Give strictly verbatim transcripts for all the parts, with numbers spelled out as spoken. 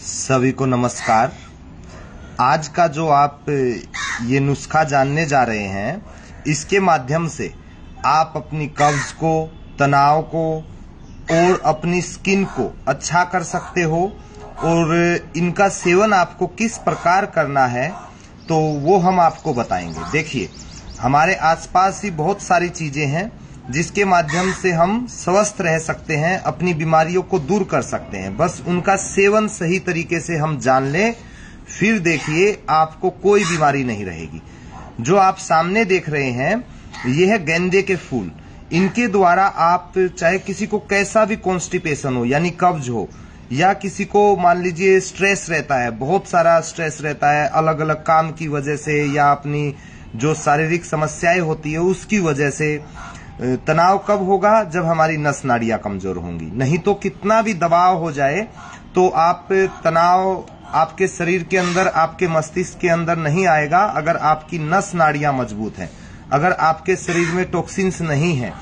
सभी को नमस्कार। आज का जो आप ये नुस्खा जानने जा रहे हैं, इसके माध्यम से आप अपनी कब्ज को, तनाव को और अपनी स्किन को अच्छा कर सकते हो। और इनका सेवन आपको किस प्रकार करना है तो वो हम आपको बताएंगे। देखिए, हमारे आसपास ही बहुत सारी चीज़ें हैं जिसके माध्यम से हम स्वस्थ रह सकते हैं, अपनी बीमारियों को दूर कर सकते हैं। बस उनका सेवन सही तरीके से हम जान लें, फिर देखिए आपको कोई बीमारी नहीं रहेगी। जो आप सामने देख रहे हैं यह है गेंदे के फूल। इनके द्वारा आप चाहे किसी को कैसा भी कॉन्स्टिपेशन हो यानी कब्ज हो, या किसी को मान लीजिए स्ट्रेस रहता है, बहुत सारा स्ट्रेस रहता है अलग अलग काम की वजह से, या अपनी जो शारीरिक समस्याएं होती है उसकी वजह से। तनाव कब होगा? जब हमारी नस नाड़ियां कमजोर होंगी। नहीं तो कितना भी दबाव हो जाए तो आप तनाव आपके शरीर के अंदर, आपके मस्तिष्क के अंदर नहीं आएगा अगर आपकी नस नाड़ियां मजबूत हैं, अगर आपके शरीर में टॉक्सिन्स नहीं हैं।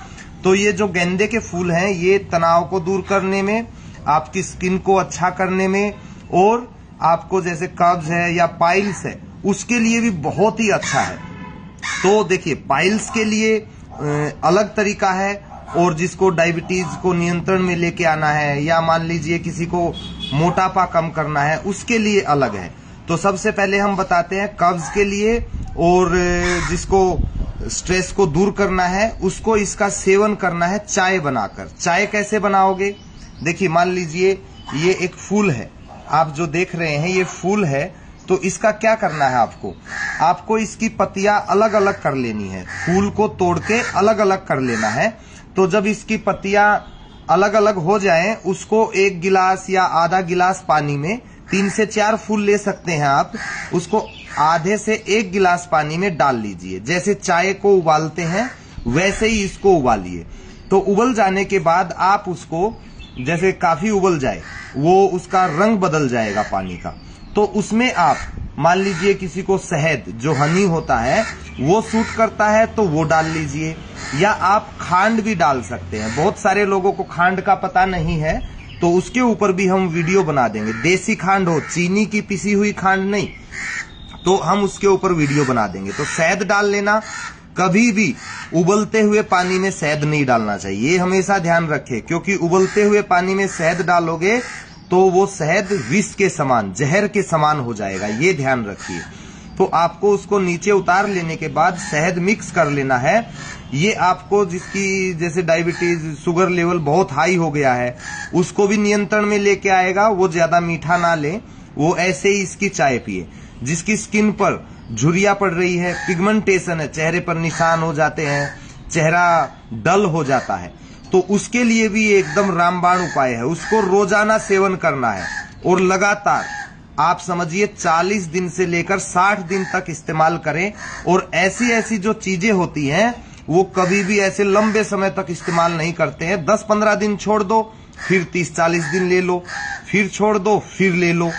तो ये जो गेंदे के फूल हैं ये तनाव को दूर करने में, आपकी स्किन को अच्छा करने में, और आपको जैसे कब्ज है या पाइल्स है उसके लिए भी बहुत ही अच्छा है। तो देखिए, पाइल्स के लिए अलग तरीका है, और जिसको डायबिटीज को नियंत्रण में लेके आना है या मान लीजिए किसी को मोटापा कम करना है उसके लिए अलग है। तो सबसे पहले हम बताते हैं कब्ज के लिए, और जिसको स्ट्रेस को दूर करना है उसको इसका सेवन करना है चाय बनाकर। चाय कैसे बनाओगे? देखिए, मान लीजिए ये एक फूल है, आप जो देख रहे हैं ये फूल है। तो इसका क्या करना है आपको? आपको इसकी पत्तियां अलग अलग कर लेनी है, फूल को तोड़ के अलग अलग कर लेना है। तो जब इसकी पत्तियां अलग अलग हो जाएं, उसको एक गिलास या आधा गिलास पानी में, तीन से चार फूल ले सकते हैं आप, उसको आधे से एक गिलास पानी में डाल लीजिए। जैसे चाय को उबालते हैं वैसे ही इसको उबालिए। तो उबल जाने के बाद आप उसको, जैसे काफी उबल जाए, वो उसका रंग बदल जाएगा पानी का। तो उसमें आप मान लीजिए किसी को शहद जो हनी होता है वो सूट करता है तो वो डाल लीजिए, या आप खांड भी डाल सकते हैं। बहुत सारे लोगों को खांड का पता नहीं है तो उसके ऊपर भी हम वीडियो बना देंगे। देसी खांड हो, चीनी की पिसी हुई खांड नहीं, तो हम उसके ऊपर वीडियो बना देंगे। तो शहद डाल लेना। कभी भी उबलते हुए पानी में शहद नहीं डालना चाहिए, ये हमेशा ध्यान रखें, क्योंकि उबलते हुए पानी में शहद डालोगे तो वो शहद विष के समान, जहर के समान हो जाएगा, ये ध्यान रखिए। तो आपको उसको नीचे उतार लेने के बाद शहद मिक्स कर लेना है। ये आपको जिसकी जैसे डायबिटीज, शुगर लेवल बहुत हाई हो गया है उसको भी नियंत्रण में लेके आएगा। वो ज्यादा मीठा ना ले, वो ऐसे ही इसकी चाय पिए। जिसकी स्किन पर झुर्रियां पड़ रही है, पिगमेंटेशन है, चेहरे पर निशान हो जाते हैं, चेहरा डल हो जाता है, तो उसके लिए भी एकदम रामबाण उपाय है। उसको रोजाना सेवन करना है, और लगातार आप समझिए चालीस दिन से लेकर साठ दिन तक इस्तेमाल करें। और ऐसी ऐसी जो चीजें होती हैं वो कभी भी ऐसे लंबे समय तक इस्तेमाल नहीं करते हैं। दस पंद्रह दिन छोड़ दो, फिर तीस चालीस दिन ले लो, फिर छोड़ दो, फिर ले लो।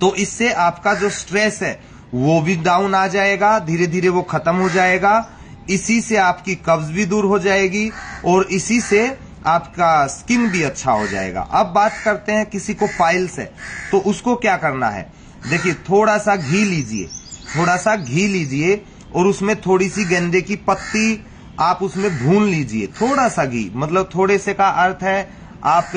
तो इससे आपका जो स्ट्रेस है वो भी डाउन आ जाएगा, धीरे धीरे वो खत्म हो जाएगा। इसी से आपकी कब्ज भी दूर हो जाएगी, और इसी से आपका स्किन भी अच्छा हो जाएगा। अब बात करते हैं, किसी को पाइल्स है तो उसको क्या करना है? देखिए, थोड़ा सा घी लीजिए, थोड़ा सा घी लीजिए और उसमें थोड़ी सी गेंदे की पत्ती आप उसमें भून लीजिए। थोड़ा सा घी मतलब थोड़े से का अर्थ है आप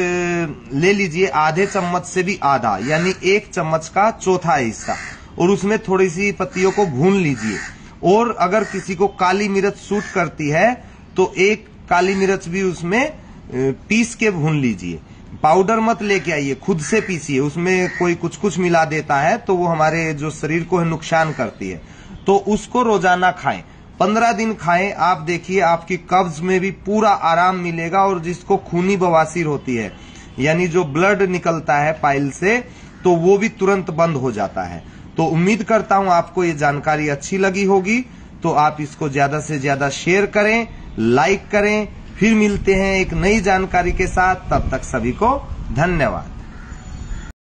ले लीजिए आधे चम्मच से भी आधा, यानी एक चम्मच का चौथा हिस्सा, और उसमें थोड़ी सी पत्तियों को भून लीजिए। और अगर किसी को काली मिर्च सूट करती है तो एक काली मिर्च भी उसमें पीस के भून लीजिए। पाउडर मत लेके आइए, खुद से पीसिए। उसमें कोई कुछ कुछ मिला देता है तो वो हमारे जो शरीर को है नुकसान करती है। तो उसको रोजाना खाएं, पंद्रह दिन खाएं। आप देखिए आपकी कब्ज में भी पूरा आराम मिलेगा। और जिसको खूनी बवासीर होती है यानी जो ब्लड निकलता है पाइल से, तो वो भी तुरंत बंद हो जाता है। तो उम्मीद करता हूं आपको ये जानकारी अच्छी लगी होगी। तो आप इसको ज्यादा से ज्यादा शेयर करें, लाइक करें। फिर मिलते हैं एक नई जानकारी के साथ, तब तक सभी को धन्यवाद।